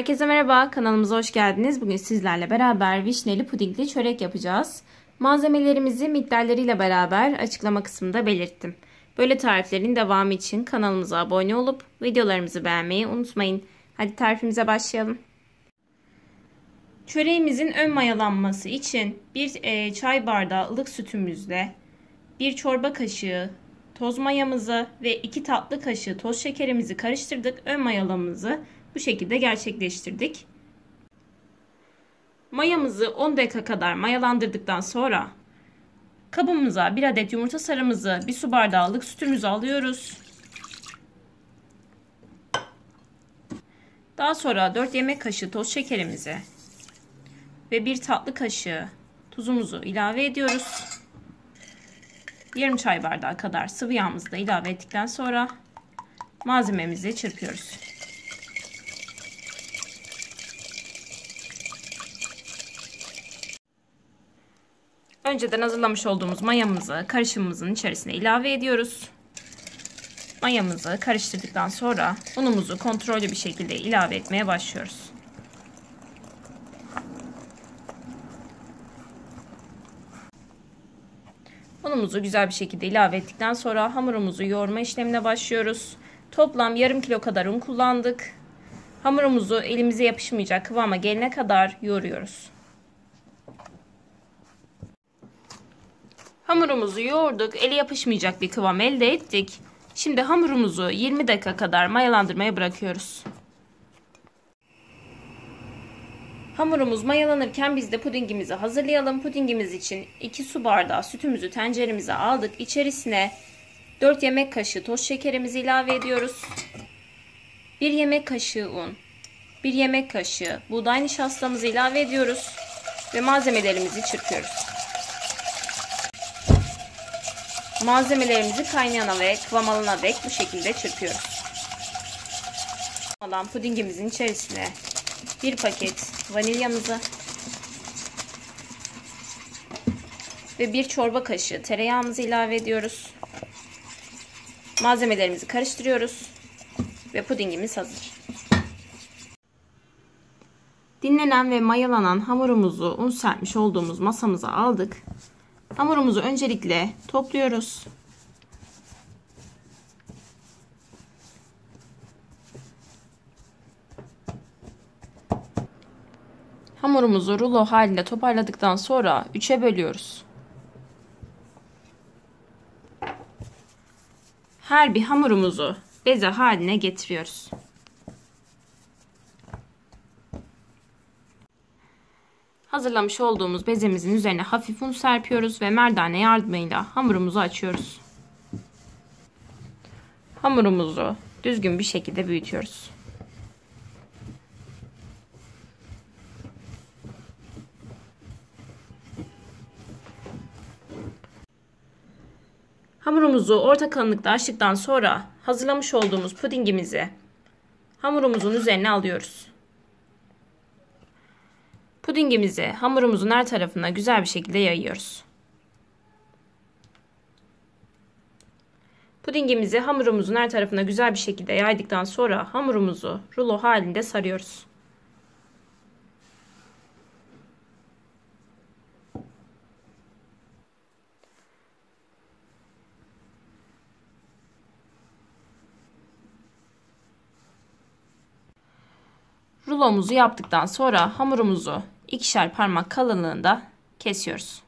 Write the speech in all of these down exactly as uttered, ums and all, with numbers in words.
Herkese merhaba, kanalımıza hoş geldiniz. Bugün sizlerle beraber vişneli pudingli çörek yapacağız. Malzemelerimizi miktarlarıyla beraber açıklama kısmında belirttim. Böyle tariflerin devamı için kanalımıza abone olup videolarımızı beğenmeyi unutmayın. Hadi tarifimize başlayalım. Çöreğimizin ön mayalanması için bir çay bardağı ılık sütümüzle bir çorba kaşığı toz mayamızı ve iki tatlı kaşığı toz şekerimizi karıştırdık. Ön mayalamamızı bu şekilde gerçekleştirdik. Mayamızı on dakika kadar mayalandırdıktan sonra kabımıza bir adet yumurta sarımızı, bir su bardağılık sütümüzü alıyoruz. Daha sonra dört yemek kaşığı toz şekerimizi ve bir tatlı kaşığı tuzumuzu ilave ediyoruz. Yarım çay bardağı kadar sıvı yağımızı da ilave ettikten sonra malzememizi çırpıyoruz. Önceden hazırlamış olduğumuz mayamızı karışımımızın içerisine ilave ediyoruz. Mayamızı karıştırdıktan sonra unumuzu kontrollü bir şekilde ilave etmeye başlıyoruz. Unumuzu güzel bir şekilde ilave ettikten sonra hamurumuzu yoğurma işlemine başlıyoruz. Toplam yarım kilo kadar un kullandık. Hamurumuzu elimize yapışmayacak kıvama gelene kadar yoğuruyoruz. Hamurumuzu yoğurduk, eli yapışmayacak bir kıvam elde ettik. Şimdi hamurumuzu yirmi dakika kadar mayalandırmaya bırakıyoruz. Hamurumuz mayalanırken biz de pudingimizi hazırlayalım. Pudingimiz için iki su bardağı sütümüzü tenceremize aldık. İçerisine dört yemek kaşığı toz şekerimizi ilave ediyoruz. bir yemek kaşığı un, bir yemek kaşığı buğday nişastamızı ilave ediyoruz ve malzemelerimizi çırpıyoruz. Malzemelerimizi kaynayana ve kıvam alana dek bu şekilde çırpıyoruz. Alan pudingimizin içerisine bir paket vanilyamızı ve bir çorba kaşığı tereyağımızı ilave ediyoruz. Malzemelerimizi karıştırıyoruz ve pudingimiz hazır. Dinlenen ve mayalanan hamurumuzu un serpmiş olduğumuz masamıza aldık. Hamurumuzu öncelikle topluyoruz. Hamurumuzu rulo halinde toparladıktan sonra üçe bölüyoruz. Her bir hamurumuzu beze haline getiriyoruz. Hazırlamış olduğumuz bezemizin üzerine hafif un serpiyoruz ve merdane yardımıyla hamurumuzu açıyoruz. Hamurumuzu düzgün bir şekilde büyütüyoruz. Hamurumuzu orta kalınlıkta açtıktan sonra hazırlamış olduğumuz pudingimizi hamurumuzun üzerine alıyoruz. Pudingimizi hamurumuzun her tarafına güzel bir şekilde yayıyoruz. Pudingimizi hamurumuzun her tarafına güzel bir şekilde yaydıktan sonra hamurumuzu rulo halinde sarıyoruz. Rulomuzu yaptıktan sonra hamurumuzu ikişer parmak kalınlığında kesiyoruz.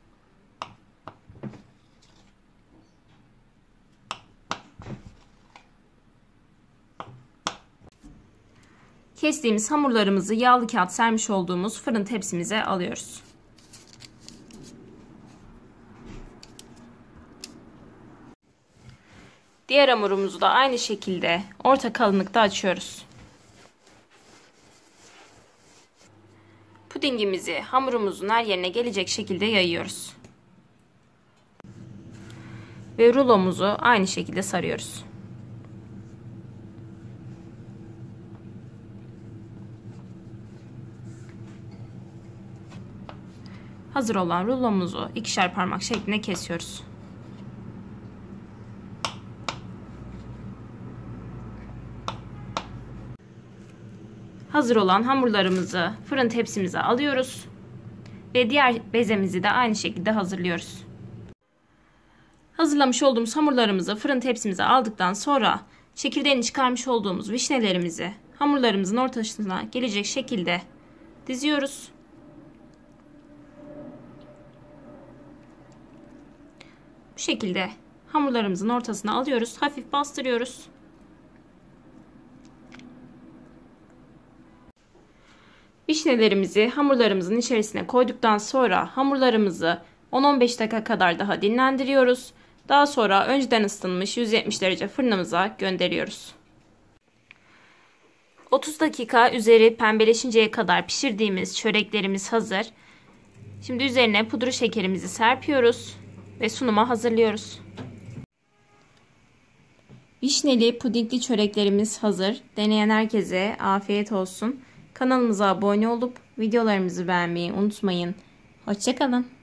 Kestiğimiz hamurlarımızı yağlı kağıt sermiş olduğumuz fırın tepsimize alıyoruz. Diğer hamurumuzu da aynı şekilde orta kalınlıkta açıyoruz. Pudingimizi hamurumuzun her yerine gelecek şekilde yayıyoruz. Ve rulomuzu aynı şekilde sarıyoruz. Hazır olan rulomuzu ikişer parmak şeklinde kesiyoruz. hazır olan hamurlarımızı fırın tepsimize alıyoruz. Ve diğer bezemizi de aynı şekilde hazırlıyoruz. Hazırlamış olduğumuz hamurlarımızı fırın tepsimize aldıktan sonra çekirdeğini çıkarmış olduğumuz vişnelerimizi hamurlarımızın ortasına gelecek şekilde diziyoruz. Bu şekilde hamurlarımızın ortasına alıyoruz, hafif bastırıyoruz. Vişnelerimizi hamurlarımızın içerisine koyduktan sonra hamurlarımızı on on beş dakika kadar daha dinlendiriyoruz. Daha sonra önceden ısıtılmış yüz yetmiş derece fırınımıza gönderiyoruz. otuz dakika üzeri pembeleşinceye kadar pişirdiğimiz çöreklerimiz hazır. Şimdi üzerine pudra şekerimizi serpiyoruz ve sunuma hazırlıyoruz. Vişneli pudingli çöreklerimiz hazır. Deneyen herkese afiyet olsun. Kanalımıza abone olup videolarımızı beğenmeyi unutmayın. Hoşça kalın.